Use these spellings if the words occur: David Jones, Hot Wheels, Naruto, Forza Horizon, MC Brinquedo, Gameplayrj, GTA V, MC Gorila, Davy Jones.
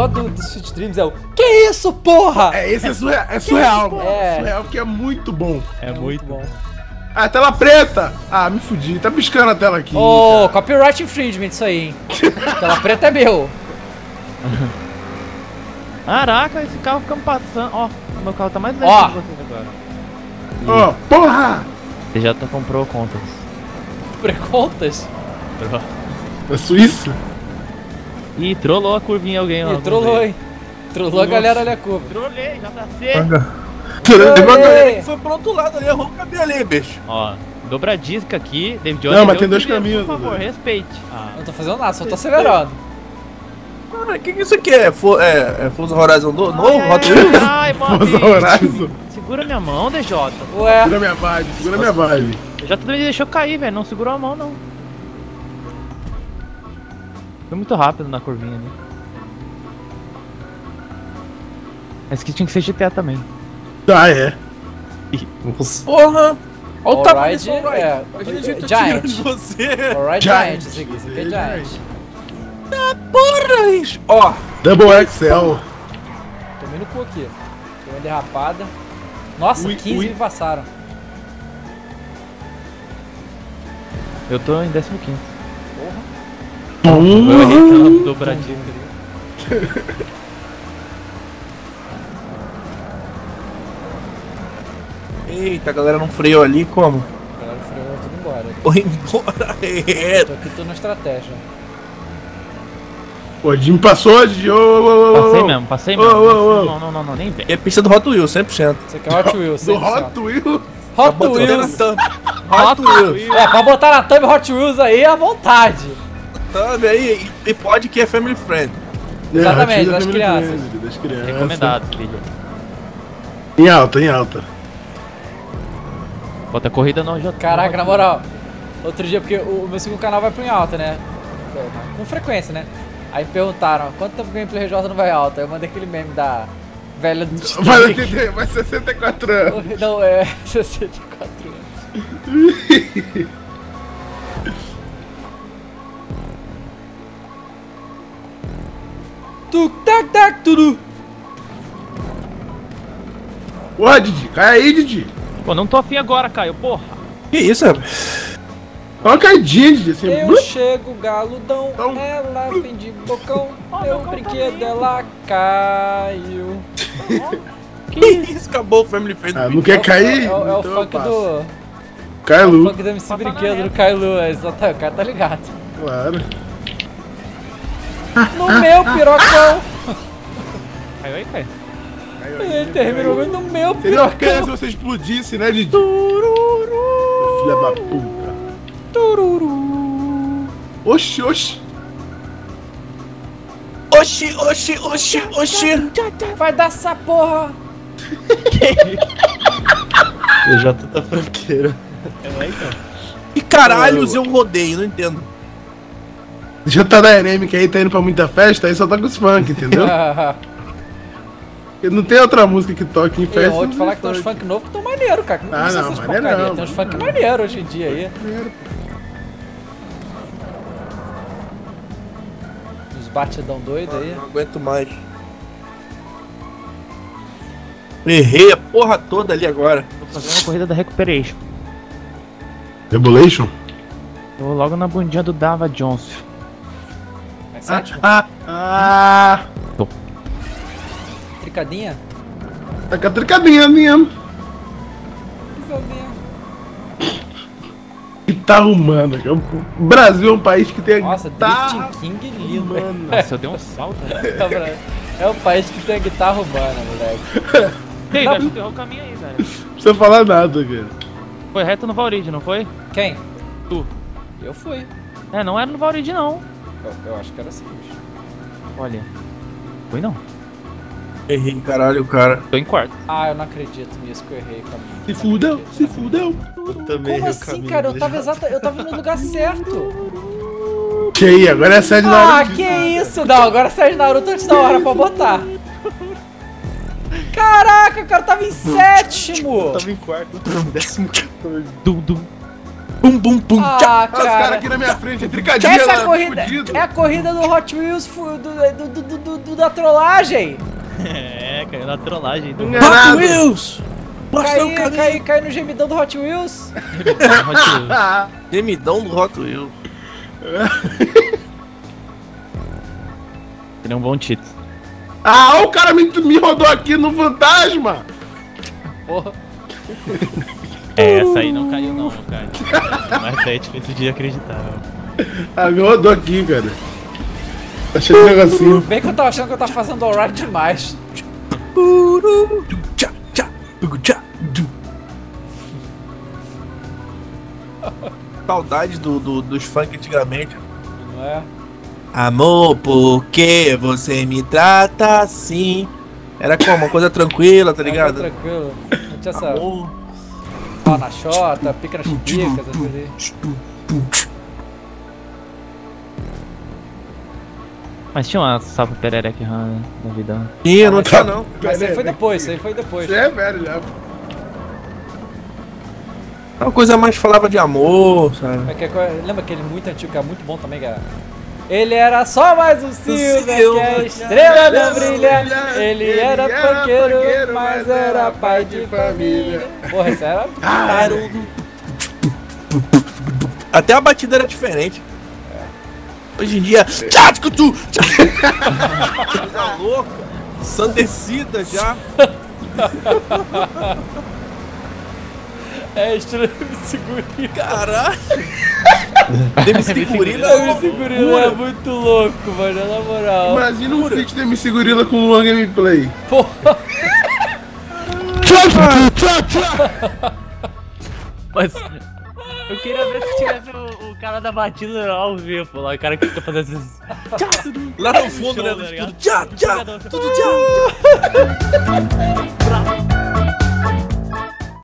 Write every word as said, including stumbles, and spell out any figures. menor do, do Street Dreams é o "Que isso, porra?" É, esse é surreal, é surreal, mano. É surreal porque é muito bom. É, é muito bom. Ah, tela preta! Ah, me fudi, tá piscando a tela aqui. Ô, oh, copyright infringement isso aí, hein? Tela preta é meu. Caraca, esse carro fica me passando. Ó, oh, meu carro tá mais lento oh. que vocês agora. Ó, oh, porra! Você já tá comprou contas. Comprei contas? Da Suíça? Ih, trollou a curvinha alguém lá. Ih, trollou, hein? Trollou Nossa. a galera ali a curva. Trollei, já tá cedo. Teve uma galera que foi pro outro lado ali, arruma o caminho ali, bicho. Ó, dobradica aqui, David Jones. Não, mas tem dois caminhos. Por favor, respeite. Ah, não tô fazendo nada, só tô acelerando. Cara, que que isso aqui é? For, é, é Forza Horizon do, novo? É, Hot Wheels? Ai, mano. Forza Horizon. Segura minha mão, D J. Ué. Segura minha vibe, segura minha vibe. O D J também deixou cair, velho, não segurou a mão, não. Foi muito rápido na curvinha ali. Esse aqui tinha que ser G T A também. Ah, é. Porra! Olha o tamanho desse Alright. Imagina a gente atirando de você. Alright, Giant. Esse aqui é Giant. Ah, porra! Ó. Double X L. Tomei no cu aqui. Tem uma derrapada. Nossa, quinze me passaram. Eu tô em décimo quinto. Porra. Eu errei tanto dobradinho ali. Eita, a galera não freou ali, como? A galera freou, vai tudo embora. Foi embora, é. Tô aqui, tô na estratégia. Pô, Jim passou, Jim. Oh, oh, oh, passei mesmo, passei oh, mesmo. Oh, oh. Não, não, não, não, nem vem. É pista do Hot Wheels, cem por cento. Isso aqui é Hot Wheels, cem por cento. Do Hot Wheels? Hot Wheels. Hot Wheels. É, pra botar na thumb Hot Wheels aí à vontade. Thumb aí, e pode que é family friend. Exatamente, é, das, family crianças. Friend, das crianças. Recomendado, filho. Em alta, em alta. Bota a corrida não, já. Caraca, na moral, outro dia, porque o meu segundo canal vai pro em alta, né? Com frequência, né? Aí perguntaram, quanto tempo o gameplay R J não vai alta? Eu mandei aquele meme da velha do Titanic. Vai, T T, vai sessenta e quatro anos. Não, é sessenta e quatro anos. Tuk, tac, tac, tudo. Ô, Didi, cai aí, Didi. Pô, não tô afim agora, Caio, porra. Que isso, rapaz? Olha a caidinha, Didi, assim. Eu blup. chego, galudão, então, ela blup. vem de bocão, oh, meu brinquedo dela caiu. Oh, que isso, acabou o Family Friend. Ah, não quer cair? É, é, é o então funk do... Cailu. É o funk do M C Brinquedo do Cailu, exatamente, o cara tá ligado. Claro. No ah, meu ah, pirocão. Ah. Caiu aí, Caio? Ele terminou no meu pirocão. Seria bacana se você explodisse, né, Didi? Tururu. Filha da puta. Tururu. Oxi, oxi. Oxi, oxi, oxi, oxi. Vai dar essa porra. Eu já tô da franqueira. É, então. Que caralhos eu rodeio, não entendo. Já tá na erêmica aí, tá indo pra muita festa, aí só toca os funk, entendeu? Não tem outra música que toque em festa. Eu vou te falar que tem uns funk novos que tão maneiro, cara. Não, ah, não, maneiro não. Tem uns funk maneiro hoje em dia aí. Os batidão doido aí. Não aguento mais. Errei a porra toda ali agora. Vou fazer uma corrida da Recuperation. Rebolation? Tô logo na bundinha do Davy Jones. É sétimo? Ah, ah, ah. Tricadinha? Tá com a tricadinha mesmo. Guitarra humana. O Brasil é um país que tem Nossa, guitarra Drifting King lindo. Nossa, eu dei um salto. Né? É um país que tem a guitarra humana, moleque. Ei, já ferrou o caminho aí, velho. Não precisa falar nada, cara. Foi reto no Valoride, não foi? Quem? Tu. Eu fui. É, não era no Valoride, não. Eu, eu acho que era assim, bicho. Olha. Foi não. Errei, caralho, cara. Tô em quarto. Ah, eu não acredito nisso que eu errei o caminho. Se fudeu, se fudeu. Como assim, cara? Eu tava, exato, eu tava no lugar certo. Que aí, agora é a série de Naruto. Ah, que isso? Não, agora é a série de Naruto antes da hora pra botar. Caraca, o cara tava em sétimo. Eu tava em quarto, eu tava em décimo quatorze. Dum, dum. Bum, bum, bum. Ah, tchá. Cara. Os caras aqui na minha frente, é tricadinha. Essa lá, corrida fudido. É a corrida do Hot Wheels do, do, do, do, do, do, da trollagem. É, caiu na trollagem. Do Hot Wheels. Caiu, caiu, caiu cai no gemidão do Hot Wheels. Gemidão do Hot Wheels. Seria um bom título. Ah, o cara me, me rodou aqui no fantasma! Porra. É, essa aí não caiu não, cara. Mas essa aí é difícil de acreditar. Ah, me rodou aqui, cara. Achei um negocinho. Bem que eu tava achando que eu tava fazendo alright demais. Saudade do, do, dos funk antigamente. Não é? Amor, por que você me trata assim? Era como? Uma coisa tranquila, tá ligado? Era tranquilo. Não tinha essa... Amor. Pau na xota, pica nas chupicas, essas coisas aí. Mas tinha uma salva perereca na vida. Ih, não, não tinha não. Mas aí foi depois, isso aí foi depois. Você é velho já. Uma coisa mais falava de amor, sabe? É que é, lembra aquele muito antigo que é muito bom também, cara? Ele era só mais um Silva, que a estrela não brilha. Ele, ele era panqueiro, mas era pai de família. Porra, isso era... Ah, era... Até a batida era diferente. É. Hoje em dia... Tchatco tu! Coisa louca, sandecida já. É, estilo M C Gorila. Caralho! M C Gorila é muito louco, mano, na moral. Imagina um feat do M C Gorila com uma gameplay. Porra! Mas eu queria ver se tivesse o, o cara da batida ao vivo lá, o cara que fica fazendo esses. Lá no fundo, né? Tudo tchá, tchá! Tudo tchá!